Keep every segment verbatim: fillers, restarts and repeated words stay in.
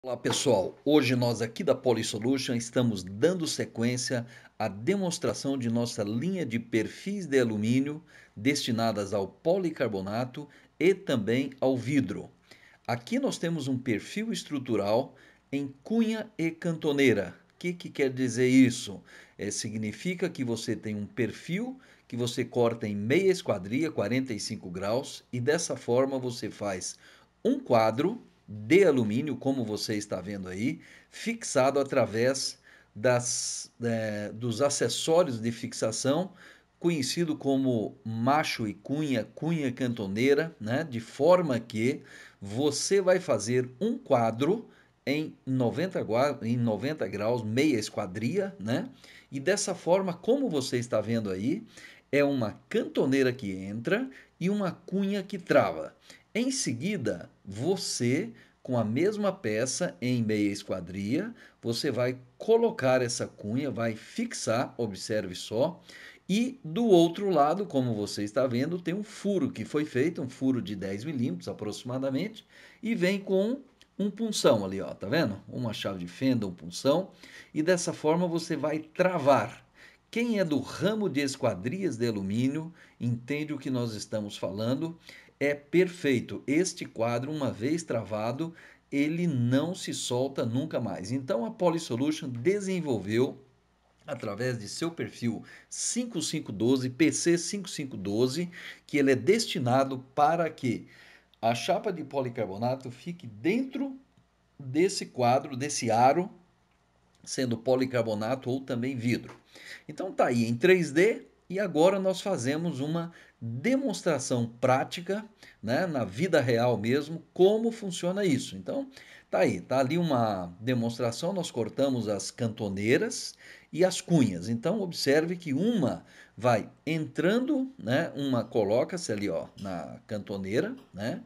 Olá pessoal, hoje nós aqui da Polysolution estamos dando sequência à demonstração de nossa linha de perfis de alumínio destinadas ao policarbonato e também ao vidro. Aqui nós temos um perfil estrutural em cunha e cantoneira. O que, que quer dizer isso? É, significa que você tem um perfil que você corta em meia esquadria, quarenta e cinco graus, e dessa forma você faz um quadro de alumínio, como você está vendo aí, fixado através das, é, dos acessórios de fixação, conhecido como macho e cunha, cunha cantoneira, né? De forma que você vai fazer um quadro em noventa graus, meia esquadria, né? E dessa forma, como você está vendo aí, é uma cantoneira que entra e uma cunha que trava. Em seguida, você, com a mesma peça em meia esquadria, você vai colocar essa cunha, vai fixar, observe só, e do outro lado, como você está vendo, tem um furo que foi feito, um furo de dez milímetros aproximadamente, e vem com um punção ali, ó, tá vendo? Uma chave de fenda, um punção, e dessa forma você vai travar. Quem é do ramo de esquadrias de alumínio entende o que nós estamos falando. É perfeito. Este quadro, uma vez travado, ele não se solta nunca mais. Então a Polysolution desenvolveu, através de seu perfil cinco cinco um dois, P C cinco cinco um dois, que ele é destinado para que a chapa de policarbonato fique dentro desse quadro, desse aro, sendo policarbonato ou também vidro. Então tá aí em três D. E agora nós fazemos uma demonstração prática, né, na vida real mesmo, como funciona isso. Então, tá aí, tá ali uma demonstração, nós cortamos as cantoneiras e as cunhas. Então, observe que uma vai entrando, né, uma coloca-se ali, ó, na cantoneira, né?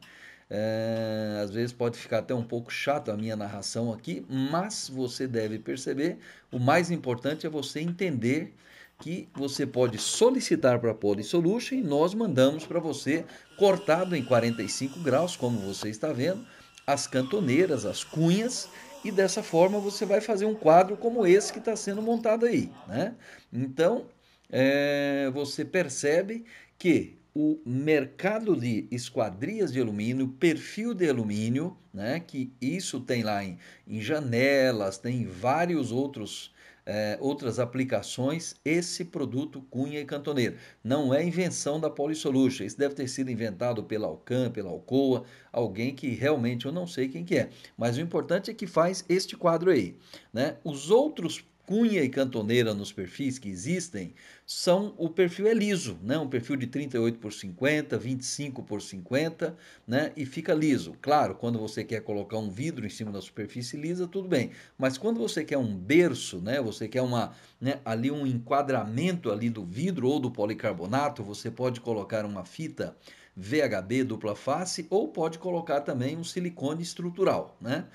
É, às vezes pode ficar até um pouco chato a minha narração aqui, mas você deve perceber, o mais importante é você entender que você pode solicitar para a Polysolution e nós mandamos para você cortado em quarenta e cinco graus, como você está vendo, as cantoneiras, as cunhas, e dessa forma você vai fazer um quadro como esse que está sendo montado aí, né? Então, é, você percebe que o mercado de esquadrias de alumínio, perfil de alumínio, né, que isso tem lá em, em janelas, tem vários outros É, outras aplicações, esse produto cunha e cantoneira. Não é invenção da Polysolution, isso deve ter sido inventado pela Alcan, pela Alcoa, alguém que realmente eu não sei quem que é. Mas o importante é que faz este quadro aí, né? Os outros cunha e cantoneira nos perfis que existem são o perfil é liso, né? Um perfil de trinta e oito por cinquenta, vinte e cinco por cinquenta, né? E fica liso. Claro, quando você quer colocar um vidro em cima da superfície lisa, tudo bem. Mas quando você quer um berço, né? Você quer uma, né? ali um enquadramento ali do vidro ou do policarbonato, você pode colocar uma fita V H B dupla face ou pode colocar também um silicone estrutural, né?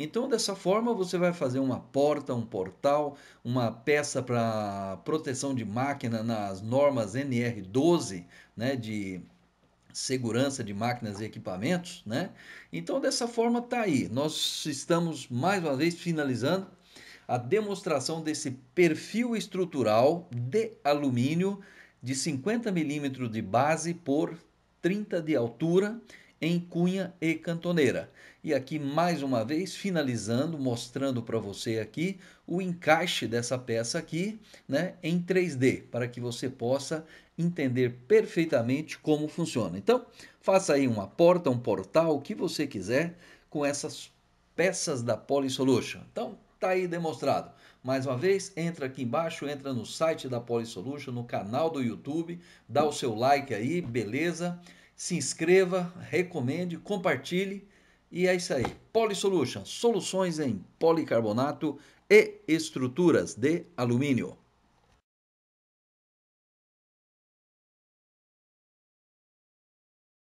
Então, dessa forma, você vai fazer uma porta, um portal, uma peça para proteção de máquina nas normas N R doze, né, de segurança de máquinas e equipamentos, né? Então, dessa forma, tá aí. Nós estamos, mais uma vez, finalizando a demonstração desse perfil estrutural de alumínio de cinquenta milímetros de base por trinta de altura, em cunha e cantoneira. E aqui mais uma vez finalizando, mostrando para você aqui o encaixe dessa peça aqui, né, em três D, para que você possa entender perfeitamente como funciona. Então, faça aí uma porta, um portal, o que você quiser com essas peças da Polysolution. Então, tá aí demonstrado. Mais uma vez, entra aqui embaixo, entra no site da Polysolution, no canal do YouTube, dá o seu like aí, beleza? Se inscreva, recomende, compartilhe e é isso aí. Polysolution, soluções em policarbonato e estruturas de alumínio.